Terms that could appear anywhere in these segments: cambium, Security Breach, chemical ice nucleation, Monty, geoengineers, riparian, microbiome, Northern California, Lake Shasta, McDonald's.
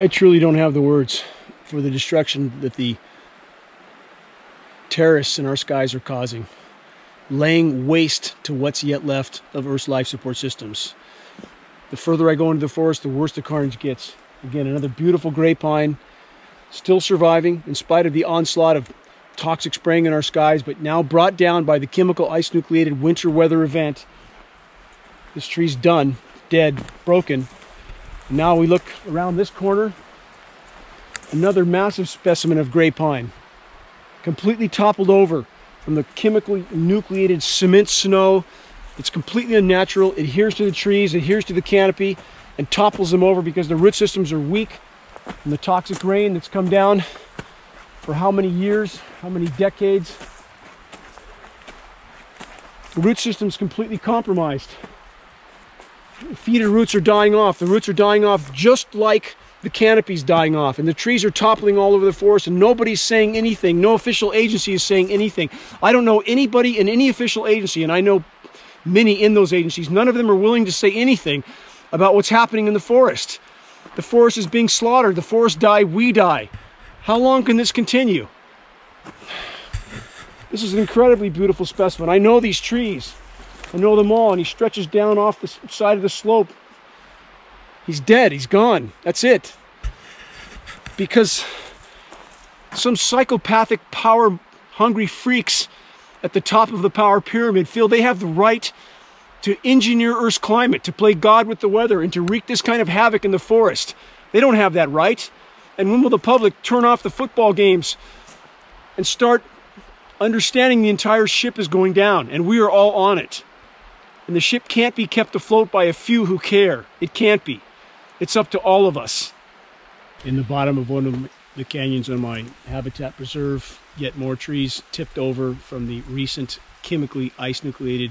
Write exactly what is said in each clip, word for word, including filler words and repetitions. I truly don't have the words for the destruction that the terrorists in our skies are causing, laying waste to what's yet left of Earth's life support systems. The further I go into the forest, the worse the carnage gets. Again, another beautiful gray pine, still surviving in spite of the onslaught of toxic spraying in our skies, but now brought down by the chemical ice nucleated winter weather event. This tree's done, dead, broken. Now we look around this corner, another massive specimen of gray pine, completely toppled over from the chemically nucleated cement snow. It's completely unnatural, adheres to the trees, adheres to the canopy, and topples them over because the root systems are weak from the toxic rain that's come down for how many years, how many decades. The root system's completely compromised. Feeder roots are dying off. The roots are dying off just like the canopy's dying off, and the trees are toppling all over the forest, and nobody's saying anything. No official agency is saying anything. I don't know anybody in any official agency, and I know many in those agencies. None of them are willing to say anything about what's happening in the forest. The forest is being slaughtered. The forest die, we die. How long can this continue? This is an incredibly beautiful specimen. I know these trees. I know them all, and he stretches down off the side of the slope. He's dead, he's gone, that's it. Because some psychopathic, power-hungry freaks at the top of the power pyramid feel they have the right to engineer Earth's climate, to play God with the weather, and to wreak this kind of havoc in the forest. They don't have that right. And when will the public turn off the football games and start understanding the entire ship is going down, and we are all on it? And the ship can't be kept afloat by a few who care. It can't be. It's up to all of us. In the bottom of one of the canyons on my habitat preserve, yet more trees tipped over from the recent chemically ice nucleated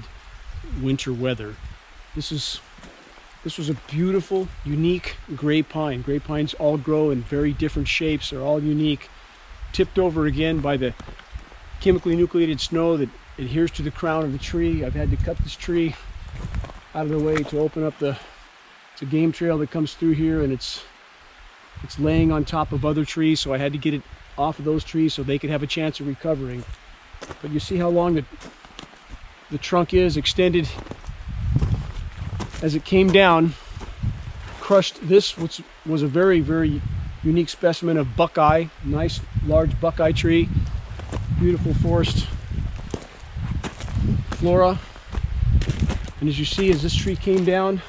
winter weather. This is, this was a beautiful, unique gray pine. Gray pines all grow in very different shapes. They're all unique. Tipped over again by the chemically nucleated snow that adheres to the crown of the tree. I've had to cut this tree out of the way to open up the, the game trail that comes through here, and it's it's laying on top of other trees, so I had to get it off of those trees so they could have a chance of recovering. But you see how long the, the trunk is extended as it came down, crushed this, which was a very, very unique specimen of buckeye, nice large buckeye tree, beautiful forest flora. And as you see, as this tree came down,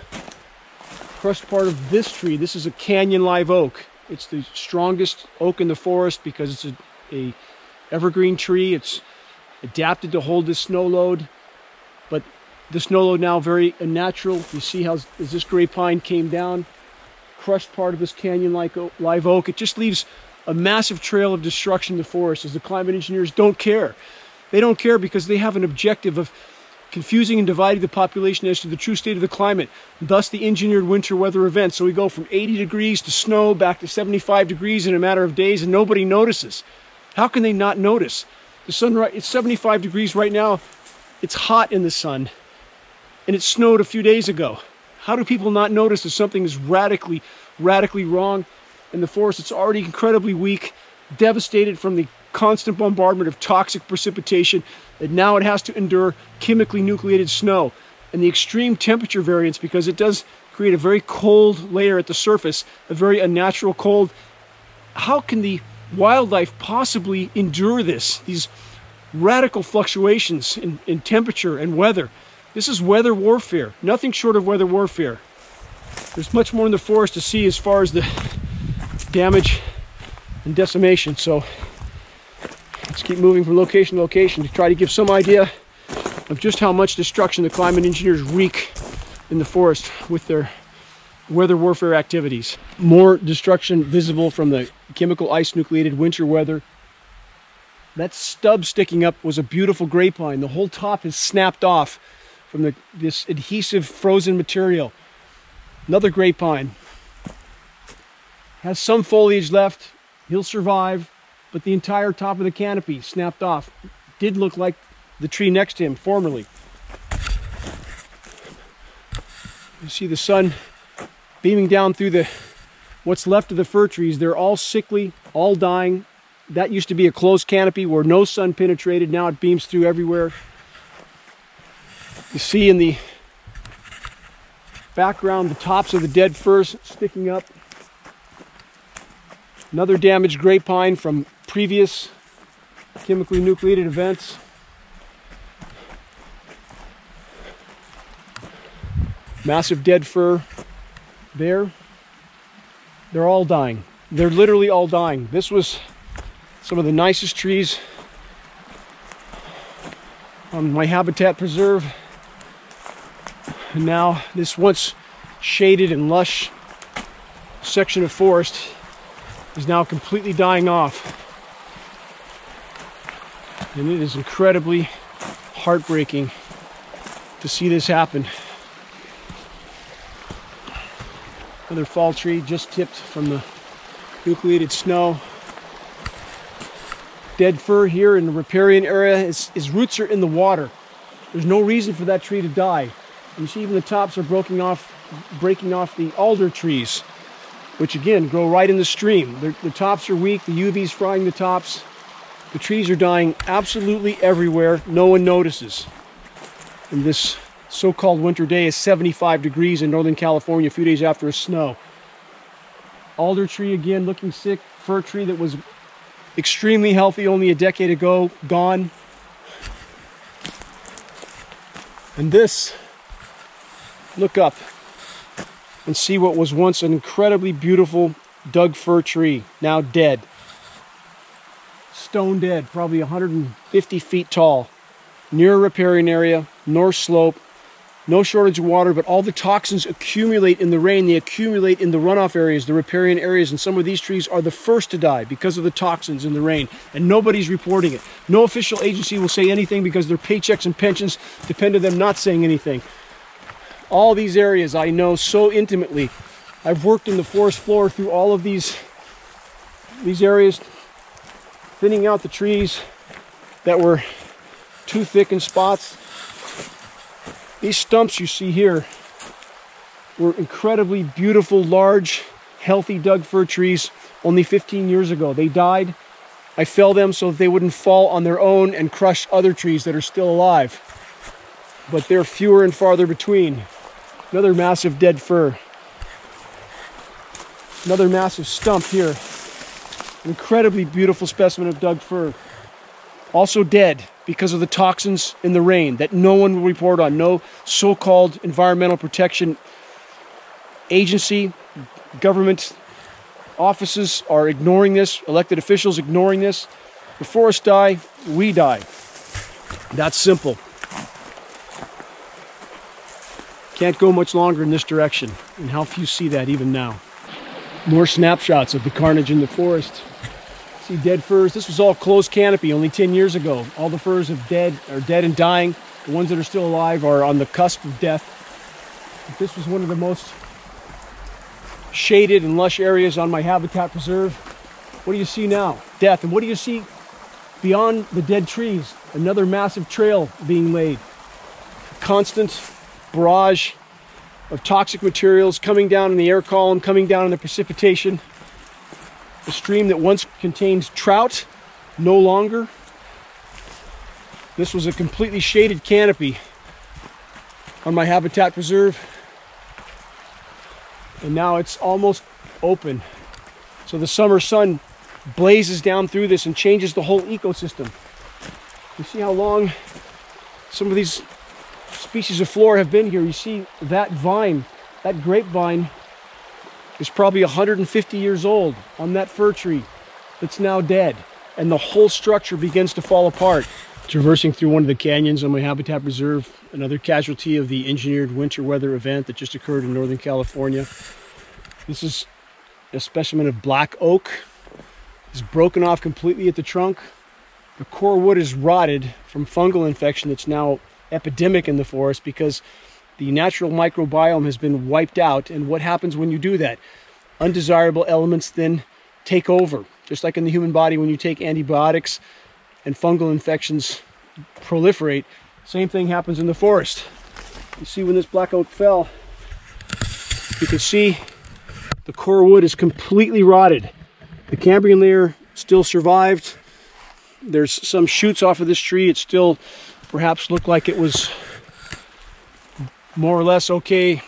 crushed part of this tree. This is a canyon live oak. It's the strongest oak in the forest because it's a, a evergreen tree. It's adapted to hold this snow load, but the snow load now very unnatural. You see how as this gray pine came down, crushed part of this canyon like live oak. It just leaves a massive trail of destruction in the forest, as the climate engineers don't care. They don't care because they have an objective of confusing and dividing the population as to the true state of the climate, thus the engineered winter weather event. So we go from eighty degrees to snow back to seventy-five degrees in a matter of days, and nobody notices. How can they not notice? The sun, it's seventy-five degrees right now. It's hot in the sun, and it snowed a few days ago. How do people not notice that something is radically, radically wrong in the forest? It's already incredibly weak, devastated from the constant bombardment of toxic precipitation, and now it has to endure chemically nucleated snow and the extreme temperature variance, because it does create a very cold layer at the surface, a very unnatural cold. How can the wildlife possibly endure this, these radical fluctuations in, in temperature and weather? This is weather warfare, nothing short of weather warfare. There's much more in the forest to see as far as the damage and decimation, so let's keep moving from location to location to try to give some idea of just how much destruction the climate engineers wreak in the forest with their weather warfare activities. More destruction visible from the chemical ice nucleated winter weather. That stub sticking up was a beautiful gray pine. The whole top is snapped off from the, this adhesive frozen material. Another gray pine has some foliage left. He'll survive, but the entire top of the canopy snapped off. Did look like the tree next to him formerly. You see the sun beaming down through the what's left of the fir trees, they're all sickly, all dying. That used to be a closed canopy where no sun penetrated. Now it beams through everywhere. You see in the background the tops of the dead firs sticking up. Another damaged grapevine from previous chemically nucleated events. Massive dead fir there. They're all dying. They're literally all dying. This was some of the nicest trees on my habitat preserve. And now this once shaded and lush section of forest is now completely dying off. And it is incredibly heartbreaking to see this happen. Another fall tree just tipped from the nucleated snow. Dead fir here in the riparian area. Its, its roots are in the water. There's no reason for that tree to die. You see even the tops are breaking off, breaking off the alder trees, which again grow right in the stream. Their, the tops are weak, the U V's frying the tops. The trees are dying absolutely everywhere. No one notices. And this so-called winter day is seventy-five degrees in Northern California a few days after a snow. Alder tree again looking sick. Fir tree that was extremely healthy only a decade ago, gone. And this, look up and see what was once an incredibly beautiful Doug fir tree, now dead. Stone dead, probably one hundred fifty feet tall. Near a riparian area, north slope, no shortage of water, but all the toxins accumulate in the rain. They accumulate in the runoff areas, the riparian areas, and some of these trees are the first to die because of the toxins in the rain, and nobody's reporting it. No official agency will say anything because their paychecks and pensions depend on them not saying anything. All these areas I know so intimately. I've worked in the forest floor through all of these, these areas, thinning out the trees that were too thick in spots. These stumps you see here were incredibly beautiful, large, healthy Doug fir trees only fifteen years ago. They died. I fell them so that they wouldn't fall on their own and crush other trees that are still alive. But they're fewer and farther between. Another massive dead fir. Another massive stump here. An incredibly beautiful specimen of Doug fir. Also dead because of the toxins in the rain that no one will report on. No so-called environmental protection agency, government offices are ignoring this, elected officials ignoring this. The forests die, we die. That's simple. Can't go much longer in this direction, and how few see that even now. More snapshots of the carnage in the forest. See dead firs. This was all closed canopy only ten years ago. All the firs are dead, are dead and dying. The ones that are still alive are on the cusp of death. But this was one of the most shaded and lush areas on my habitat preserve. What do you see now? Death. And what do you see beyond the dead trees? Another massive trail being laid. Constant barrage of toxic materials coming down in the air column, coming down in the precipitation. A stream that once contained trout, no longer. This was a completely shaded canopy on my habitat preserve. And now it's almost open. So the summer sun blazes down through this and changes the whole ecosystem. You see how long some of these species of flora have been here. You see that vine, that grapevine is probably one hundred fifty years old on that fir tree that's now dead, and the whole structure begins to fall apart. Traversing through one of the canyons on my habitat preserve, another casualty of the engineered winter weather event that just occurred in Northern California. This is a specimen of black oak. It's broken off completely at the trunk. The core wood is rotted from fungal infection that's now epidemic in the forest because the natural microbiome has been wiped out. And what happens when you do that? Undesirable elements then take over. Just like in the human body, when you take antibiotics and fungal infections proliferate, same thing happens in the forest. You see when this black oak fell, you can see The core wood is completely rotted. The cambium layer still survived. There's some shoots off of this tree. It still perhaps looked like it was more or less okay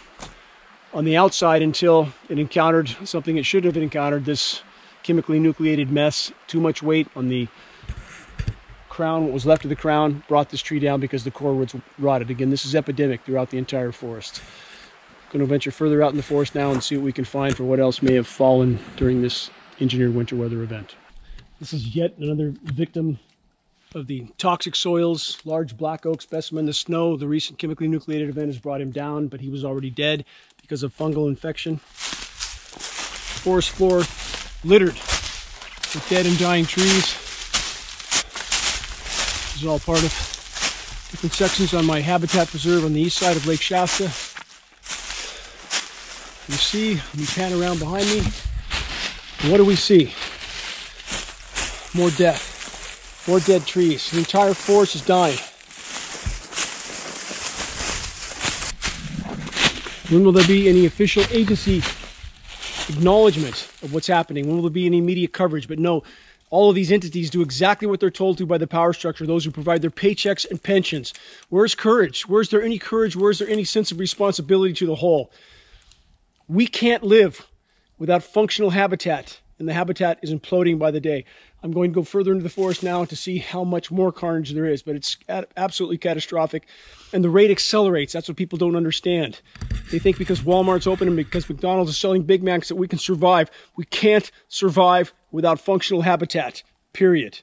on the outside until it encountered something it should have encountered, this chemically nucleated mess. Too much weight on the crown, what was left of the crown, brought this tree down because the core wood's rotted. Again, this is epidemic throughout the entire forest. I'm going to venture further out in the forest now and see what we can find for what else may have fallen during this engineered winter weather event. This is yet another victim of the toxic soils, large black oak specimen, the snow. The recent chemically nucleated event has brought him down, but he was already dead because of fungal infection. Forest floor littered with dead and dying trees. This is all part of different sections on my habitat preserve on the east side of Lake Shasta. You see, let me pan around behind me. What do we see? More death, more dead trees. The entire forest is dying. When will there be any official agency acknowledgement of what's happening? When will there be any media coverage? But no. All of these entities do exactly what they're told to by the power structure, those who provide their paychecks and pensions. Where's courage? Where's there any courage? Where's there any sense of responsibility to the whole? We can't live without functional habitat, and the habitat is imploding by the day. I'm going to go further into the forest now to see how much more carnage there is, but it's absolutely catastrophic, and the rate accelerates. That's what people don't understand. They think because Walmart's open and because McDonald's is selling Big Macs that we can survive. We can't survive without functional habitat, period.